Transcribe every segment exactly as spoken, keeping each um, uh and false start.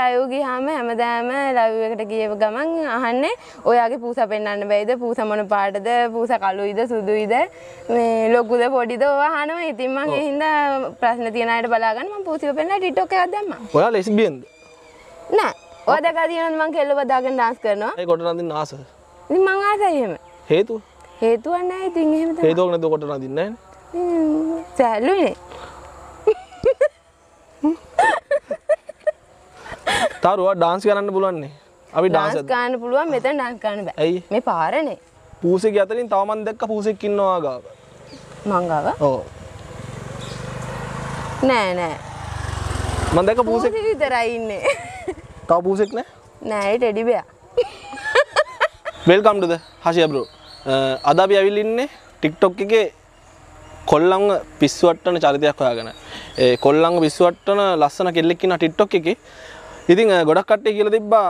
Live ගියාම හැමදාම live එකට ගියව ගමන් අහන්නේ ඔයාගේ පූසා පෙන්වන්න බැයිද පූසා මොන පාටද පූසා කළුයිද සුදුයිද මේ ලොකුද පොඩිද ඔය අහනවා. ඉතින් මම ඒ හින්දා ප්‍රශ්න තියන අයට බලා ගන්න මම පූසිව පෙන්වලා TikTok එකක් දැම්මා. ඔයා ලෙස්බියන්ද? නෑ. ඔය දැකලා තියෙනවද මම කෙල්ල බදාගෙන dance කරනවා? ඒ කොට නඳින්න ආස. ඉතින් මං ආසයි එහෙම. හේතුව? හේතුවක් නෑ. ඉතින් එහෙම තමයි. හේතුවක් නැද්ද කොට නඳින්නේ නෑනේ? හ්ම්. සැලුනේ. तारुआ डांस करना बुलाने अभी डांस करना बुलवा मैं तो डांस करना है मैं पारे नहीं पूछे क्या तेरी तामन देख का पूछे किन्नो आगा माँगा का ओ नहीं नहीं मन देख का पूछे पूछे इधर आई ने ताऊ पूछे क्या नहीं टेडी बेया वेलकम टू द हाशिया ब्रो आधा भी अभी लिन्ने टिकटॉक की के කොල්ලංග විස්සුවට්ටන චරිතයක් හොයාගෙන ඒ කොල්ලංග විස්සුවට්ටන ලස්සන කෙල්ලෙක් ඉන්නා TikTok එකේ. ඉතින් ගොඩක් කට්ටිය කියලා තිබ්බා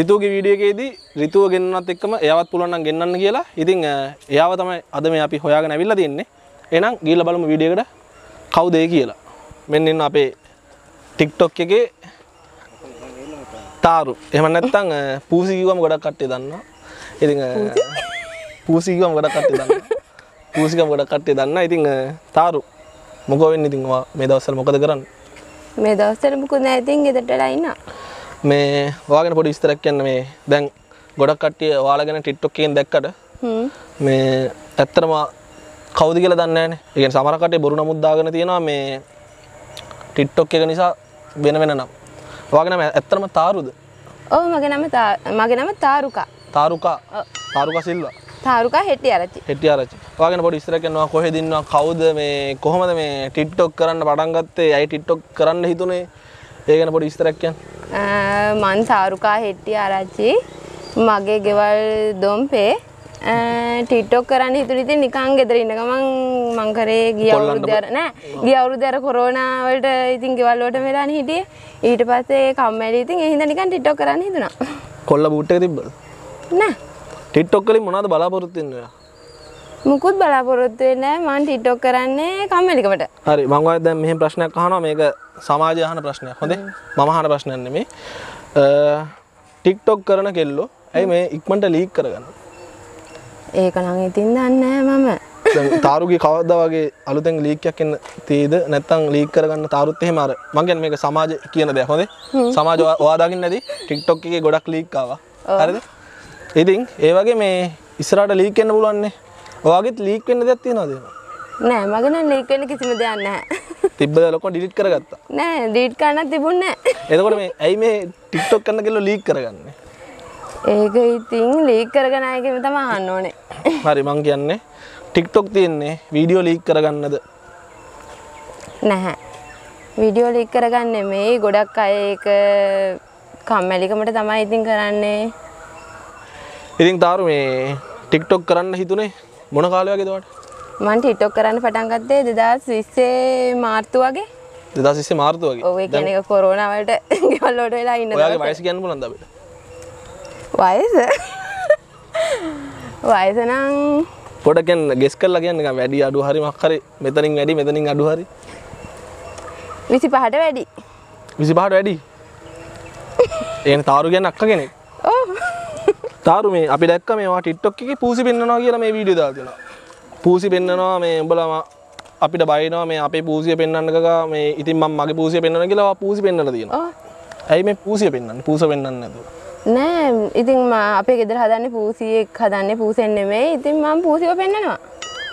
ඍතුගේ වීඩියෝ එකේදී ඍතුව ගෙන්නනත් එක්කම එයාවත් පුළුවන් නම් ගෙන්නන්න කියලා. ඉතින් එයාව තමයි අද මේ අපි හොයාගෙන අවිල්ලා තින්නේ. එහෙනම් ගිහලා බලමු වීඩියෝ එකට කවුද ඒ කියලා. මෙන්න ඉන්න අපේ TikTok එකේ තාරු. එහෙම නැත්නම් පූසි කිව්වම ගොඩක් කට්ටිය දන්නවා. ඉතින් පූසි කිව්වම ගොඩක් කට්ටිය දන්නවා. पूछ के मुकड़ा करते दाना इतने तारु मुकोवे नहीं दिंग वाह मेरा उस्तर मुकड़ा करन मेरा उस्तर मुकुट नहीं दिंग इधर डराई ना मैं वाके ना पड़ी इस तरह के ना मैं दें गोड़ा करते वाला के ना टिट्टो केन देख कर मैं अत्तर माँ खाओ दिखे लदान नहीं लेकिन सामारा करते बोरुना मुद्दा करने थी ना मैं टिट्टो के कनीसा बेन तारुका हेटी आ रही हेटी आ रही वाके ना पड़ी इस तरह के ना कोहे दिन ना खाओ द में कोह मत में TikTok करन बाड़ंगते आई TikTok करन ही तूने ये ना पड़ी इस तरह के मान तारुका हेटी आ रही मागे केवल दोम पे TikTok करन ही तूने तो निकांगे दरी ना कमांग मांग करे गिया और देर ना गिया और देर कोरोना वर्ड इतने केवल वर्ड में लाने ही दिए इट पासे काम में इतने हिंदा निकांग TikTok करन ही तूना कोल्ला बूटे दी ना TikTok कली मुनाद बाला पोरते नहीं है। मुकुट बाला पोरते नहीं मान TikTok कराने काम में लिखा बटे। अरे माँगवाई दम में प्रश्न कहाँ ना मेरे का सामाजिक हाँ ना प्रश्न है खुदे मामा हाँ ना प्रश्न है नहीं में TikTok करना केल्लो ऐ में एक मंडल लीक करेगा ना। एक नांगे तीन दान नहीं मामा। तारु की खावा दवा के आलू तेंग लीक क्या किन तीद नेतांग लीक करेगा ना तारु ते हमारे माँगे ना मेरे का सामाज किया ना देखो दे सामाज वादा किन ना दी TikTok के गोड़ा लीक कावा अरे ඉතින් ඒ වගේ මේ ඉස්සරහට ලීක් වෙන්න බලන්නේ. ඔයාගෙත් ලීක් වෙන්න දෙයක් තියනවද? නෑ මගේ නම් ලීක් වෙන්න කිසිම දෙයක් නැහැ. තිබ්බද ලොකෝ ඩිලීට් කරගත්තා? නෑ ඩිලීට් කරන්න තිබුණේ නෑ. එතකොට මේ ඇයි මේ TikTok කරන කෙල්ලෝ ලීක් කරගන්නේ? ඒක ඉතින් ලීක් කරගෙන ආයෙ කිම තමයි අහන්න ඕනේ. හරි මං කියන්නේ TikTok තියෙන්නේ වීඩියෝ ලීක් කරගන්නද? නැහැ. වීඩියෝ ලීක් කරගන්නේ මේ ගොඩක් අය ඒක කම්මැලිකමට තමයි ඉතින් කරන්නේ. ඉතින් තාරු මේ TikTok කරන්න හිතුනේ මොන කාලේ වගේද ඔයාට? මම TikTok කරන්න පටන් ගත්තේ දෙදාස් විස්සේ මාර්තු වගේ. දෙදාස් විස්සේ මාර්තු වගේ. ඔව් ඒ කියන්නේ කොරෝනා වලට ගෙවල් වලට වෙලා ඉන්න දවස්. ඔයාගේ වයස කියන්න පුළුවන්ද අපිට? වයස? වයස නම් පොඩක් කියන්න ගෙස් කරලා කියන්න නිකන් වැඩි අඩු හරි මොකක් හරි මෙතනින් වැඩි මෙතනින් අඩු හරි. විසිපහට වැඩි. විසිපහට වැඩි? එහෙනම් තාරු කියන්නේ අක්ක කෙනෙක්. ඔව්. तारु में अभी देख का मैं वहाँ TikTok की पूसी पिन्ना ना किया ना मैं वीडियो डाल दिया पूसी पिन्ना ना मैं बोला वहाँ अभी डबाई ना मैं आपे पूसी पिन्ना ना का मैं इतनी मम्मा के पूसी पिन्ना ना किया वहाँ पूसी पिन्ना लग दिया ना ऐ मैं पूसी पिन्ना ना पूसा पिन्ना ना तो ना इतनी माँ आपे किधर खादाने पूसी खादाने पूसे ने मैं इतनी माँ पूसी पिन्ना ना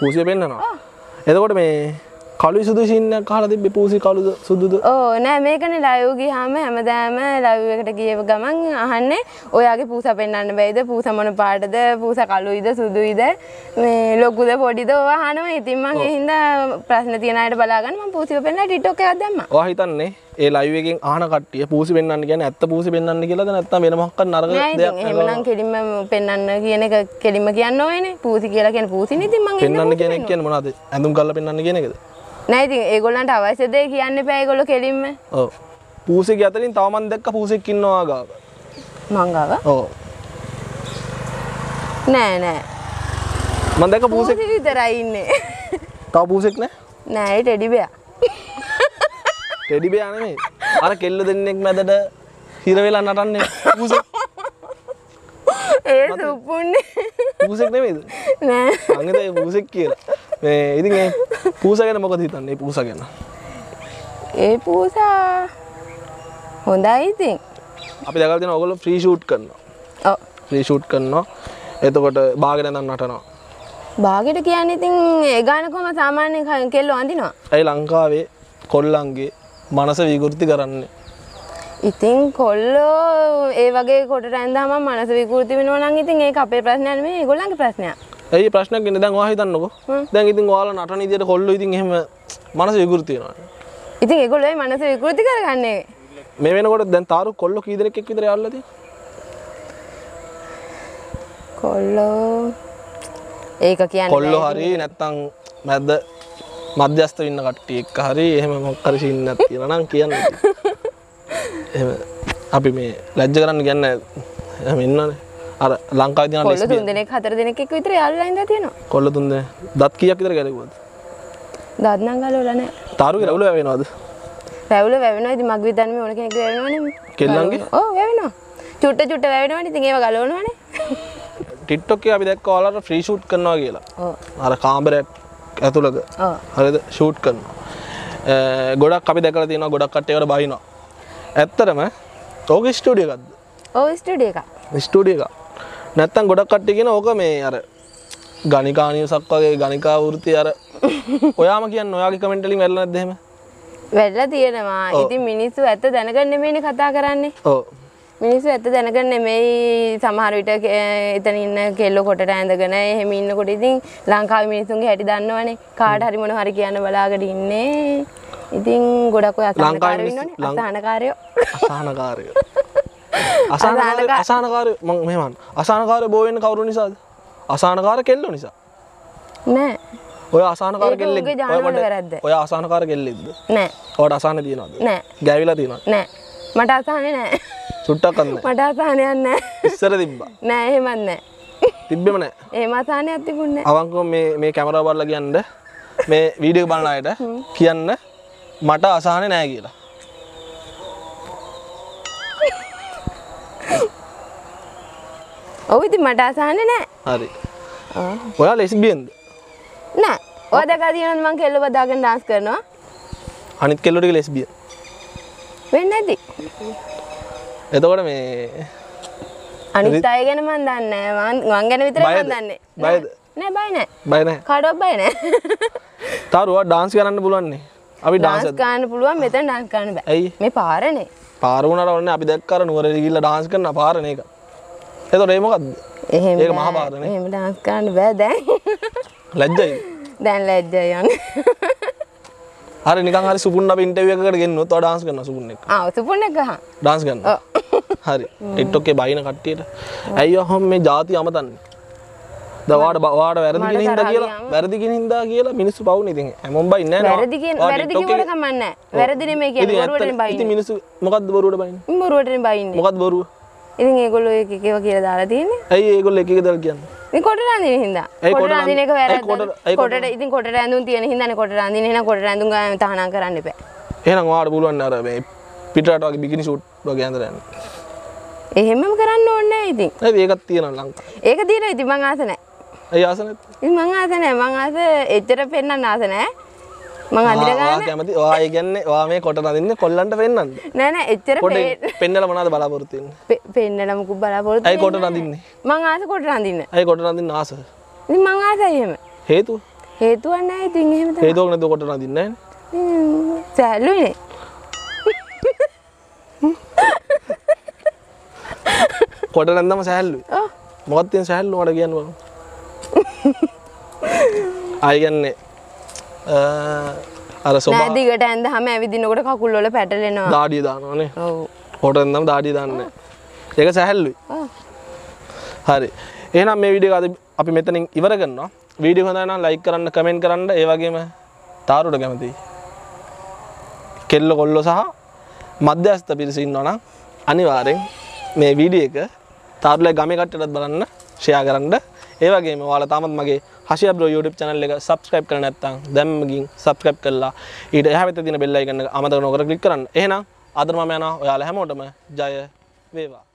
पूसी पिन्ना ना ये तो कोट मैं कालू सुधु सीन ना कहाँ रहते बेपूसी कालू सुधु तो ओ ना मेरे कने लाइव की हाँ मैं हमें दाम मैं लाइव एक टकी ये गमंग आहने ओ याके पूसा पहनना नहीं बैठे पूसा मन पार्ट दे पूसा कालू इधर सुधु इधर मैं लोग उधर पौड़ी दो वह हाँ ना मैं इतनी माँ के हिंदा प्रश्न तीन आये बलागन माँ पूसी पहनना TikTok के आदम माँ वही तो नहीं ये लाइव एक आहना काटती है पूसी पहनना नहीं क्या ना इतना पूसी पहनना नहीं किला तो ना इतना मेरे मक्कन नारगल दे आप नहीं मनान केली में पहनना की ये ने केली में क्या नो है ने पूसी केला क्या पूसी नहीं थी माँगे पहनना क्या ने क्या ने मनाते अंदम कल्ला पहनना क्या ने क्या नहीं थी एक गोलान ठावा से देख याने पे एक गोलो केली में ओ पूसी क्या तेरी तामन देख का पूसी किन्नो आगा माँगा का ओ नहीं नहीं मन देख का पूसी पूसी इधर आई ने ताऊ पूसी क्या नहीं टेडी बेया टेडी बेया नहीं අර කෙල්ල දෙන්නෙක් මැදට හිර වෙලා නටන්නේ ඌසෙක් ඒ සුපුන්නේ ඌසෙක් නෙමෙයිද නෑ අංගද ඌසෙක් කියලා මේ ඉතින් ඒ පූසා ගැන මොකද හිතන්නේ ඒ පූසා ගැන ඒ පූසා හොඳයි ඉතින් අපි දැකලා දෙනවා ඔයගොල්ලෝ ෆ්‍රී ෂූට් කරනවා ඔව් ෆ්‍රී ෂූට් කරනවා එතකොට බාගෙට නැඳන් නටනවා බාගෙට කියන්නේ ඉතින් ඒ ගාන කොහම සාමාන්‍ය කෙල්ලෝ අඳිනවා ඒ ලංකාවේ කොල්ලන්ගේ මනස විකෘති කරන්නේ ඉතින් කොල්ලෝ ඒ වගේ කොටට ඇඳාම මනස විකෘති වෙනවා නම් ඉතින් ඒක අපේ ප්‍රශ්නයක් නෙමෙයි ඒගොල්ලන්ගේ ප්‍රශ්නයක් ඒ ප්‍රශ්නයක් ඉන්නේ දැන් ඔයා හිතන්නකෝ දැන් ඉතින් ඔයාලා නටන විදියට කොල්ලෝ ඉතින් එහෙම මනස විකෘති වෙනවා ඉතින් ඒගොල්ලෝ මේ මනස විකෘති කරගන්නේ මේ වෙනකොට දැන් තාරු කොල්ලෝ කී දෙනෙක් එක්ක විතර යාළුවලා තියෙන්නේ කොල්ලෝ ඒක කියන්නේ කොල්ලෝ හරිය නැත්තම් මැද මධ්‍යස්ත වෙන්න කට්ටිය එක්ක හරි එහෙම මොකක් හරි සින්නක් තියනවා නම් කියන්නේ. එහෙම අපි මේ ලැජ්ජ කරන්න කියන්නේ එහෙම ඉන්නවනේ. අර ලංකාවේ දිනන ලෙස්බියන්. කොල්ල තුන් දෙනෙක් හතර දෙනෙක් එක්ක විතර යාළුවලා ඉඳලා තියෙනවා. කොල්ල තුන් දෙනෙක්. දත් කීයක් විතර ගැලෙවුවද? දත් නම් ගලවලා නැහැ. තාරුගේ රැවුල වැවෙනවද? රැවුල වැවෙනවා. ඉතින් මග විදන්නේ ඕන කෙනෙක් වැවෙනවනේ. කෙල්ලන්ගේ? ඔව් වැවෙනවා. චුට්ට චුට්ට වැවෙනවනේ. ඉතින් ඒව ගලවනවනේ. TikTok එකේ අපි දැක්කා ඔයාලා ෆ්‍රී ෂූට් කරනවා කියලා. ඔව්. අර කාමරයක් ඇතුළක හරිද ෂූට් කරනවා ගොඩක් අපි දැකලා තියෙනවා ගොඩක් කට්ටියකට බයිනවා ඇත්තටම ඕකේ ස්ටුඩියෝ එකක්ද ඕ ස්ටුඩියෝ එකක් ස්ටුඩියෝ එකක් නැත්තම් ගොඩක් කට්ටිය කියන ඕක මේ අර ගණිකානියසක් වගේ ගණිකා වෘත්තිය අර ඔයාම කියන්නේ ඔයාගේ කමෙන්ට් වලින් වැරලා නැද්ද එහෙම වැරලා තියෙනවා ඉතින් මිනිස්සු ඇත්ත දැනගන්න නෙමෙයිනේ කතා කරන්නේ ඔව් මිනිස්සු ඇත්ත දැනගෙන නෙමෙයි සමහර විට එතන ඉන්න කෙල්ලෝ කොටට ඇඳගෙන එහෙම ඉන්නකොට ඉතින් ලංකාවේ මිනිස්සුන්ගේ හැටි දන්නවනේ කාට හරි මොන හරි කියන්න බලාගෙන ඉන්නේ ඉතින් ගොඩක් ඔය අසහනකාරයෝ ඉන්නෝනේ අසහනකාරයෝ අසහනකාරයෝ අසහනකාරයෝ අසහනකාරයෝ මම මෙහෙම අහන්න අසහනකාරයෝ බෝ වෙන්නේ කවුරු නිසාද අසහනකාර කෙල්ලෝ නිසා නෑ ඔය අසහනකාර කෙල්ලෙක් ඔය අසහනකාර කෙල්ලෙක්ද නෑ ඔයාට අසහන තියනවද නෑ ගෑවිලා තියනවද නෑ මට අසහනේ නෑ සුට්ටක් අන්නේ මට අසහනයක් නැහැ ඉස්සර තිබ්බා නෑ එහෙමත් නැහැ තිබ්බෙම නැහැ එහෙම අසහනයක් තිබුණේ නැහැ අවංකව මේ මේ කැමරාව බලලා කියන්න මේ වීඩියෝ එක බලන අයට කියන්න මට අසහනේ නැහැ කියලා ඔව් ඉතින් මට අසහනේ නැහැ හරි ඔයා ලෙස්බියන්ද නෑ ඔයා දැකලා තියෙනවද මං කෙල්ලෝ බදාගෙන dance කරනවා අනිත් කෙල්ලෝ ටික ලෙස්බියන් වෙන්නේ නැති එතකොට මේ අනිත් අය ගැන මන් දන්නේ නැහැ මං ගැන විතරයි මන් දන්නේ බයද නෑ බය නෑ බය නෑ කාටවත් බය නෑ තාරුවා dance කරන්න පුළුවන් නේ අපි dance කරන්න පුළුවන් මෙතන dance කරන්න බෑ මේ පාරනේ පාර වුණාට ඕනේ අපි දැක්ක අර නුවරේ ගිහිල්ලා dance කරන පාරනේ ඒක එතකොට ඒ මොකද්ද එහෙම ඒක මහා පාරනේ එහෙම dance කරන්න බෑ දැන් ලැජ්ජයි දැන් ලැජ්ජයි යන්නේ හරි නිකන් හරි සුපුන්න අපි ඉන්ටර්වියු එකකට ගෙන්නොත් ඔයා dance කරනවා සුපුන්න එක්ක. ආ සුපුන්න එක්ක ගහන. dance කරනවා. ඔව්. හරි. TikTok එකේ බයින කට්ටියට. ඇයි ඔහොම මේ ಜಾති අමතන්නේ? දැන් වාඩ වාඩ වැරදි කියන හින්දා කියලා වැරදි කියන හින්දා කියලා මිනිස්සු බවුනේ ඉතින්. හැමෝම බයින්නේ නැහැ නෝ. වැරදි කියන වැරදි කියවට කමන්නේ නැහැ. වැරදි නෙමෙයි කියන්නේ බොරුවටනේ බයින්නේ. ඉතින් මිනිස්සු මොකද්ද බොරුවට බයින්නේ? බොරුවටනේ බයින්නේ. මොකද්ද බොරුව? ඉතින් ඒගොල්ලෝ එක එක ඒවා කියලා දාලා තියෙන්නේ. ඇයි ඒගොල්ලෝ එක එක දාලා කියන්නේ? මේ කොට රඳින හින්දා කොට රඳින එක වැරද්දයි කොට ඉතින් කොට රඳුන් තියෙන හින්දානේ කොට රඳින එහෙනම් කොට රඳුන් ගාන තහනම් කරන්න එපා එහෙනම් ඔයාලට පුළුවන් අර මේ පිටරට වගේ බිකිනි ෂූට් වගේ ඇඳලා යන්න එහෙමම කරන්න ඕනේ නැහැ ඉතින් හරි ඒකක් තියෙනවා ලංකාවේ ඒක දිනවා ඉතින් මං ආස නැහැ අය ආස නැත් ඉතින් මං ආස නැහැ මං ආස එච්චර පෙන්නන්න ආස නැහැ මං අඳින ගාන ඔයා කැමති ඔයා ඒ කියන්නේ ඔයා මේ කොට රඳින්නේ කොල්ලන්ට පෙන්නන්නද නෑ නෑ එච්චර පෙන්නලා මොනවද බලාපොරොත්තු වෙන්නේ පෙන්නලා මොකක් බලාපොරොත්තු වෙන්නේ අය කොට රඳින්නේ මං ආස කොට රඳින්න අය කොට රඳින්න ආස ඉතින් මං ආසයි එහෙම හේතුව හේතුව නෑ ඉතින් එහෙම තමයි හේතුවක් නැද්ද කොට රඳින්නේ නෑනේ සැලුනේ කොට රඳනම සැලුයි ඔව් මොකක්ද තියෙන සැලුන මට කියන්න බං අය කියන්නේ අර සෝබා නෑ දිගට ඇඳහම ඇවිදිනකොට කකුල් වල පැටලෙනවා දාඩිය දානවනේ ඔව් කොට ඇඳනම් දාඩිය දාන්නේ ඒක සැහැල්ලුයි හරි එහෙනම් මේ වීඩියෝ එක අපි මෙතනින් ඉවර කරනවා වීඩියෝ හොඳ නම් ලයික් කරන්න කමෙන්ට් කරන්න ඒ වගේම තාරුට කැමතියි කෙල්ල කොල්ල සහ මධ්‍යස්ථ පිරිස ඉන්නවා නම් අනිවාර්යෙන් මේ වීඩියෝ එක තාරුලගේ ගමේ කට්ටියටත් බලන්න ෂෙයා කරන්න ඒ වගේම ඔයාලා තාමත් මගේ Hashiya Bro YouTube channel එක subscribe කරන්න නැත්නම් දැම්මකින් subscribe කරලා ඊට එහා පැත්තේ තියෙන bell icon එක අමතක නොකර click කරන්න. එහෙනම් ආදරමම යනවා ඔයාලා හැමෝටම ජය වේවා.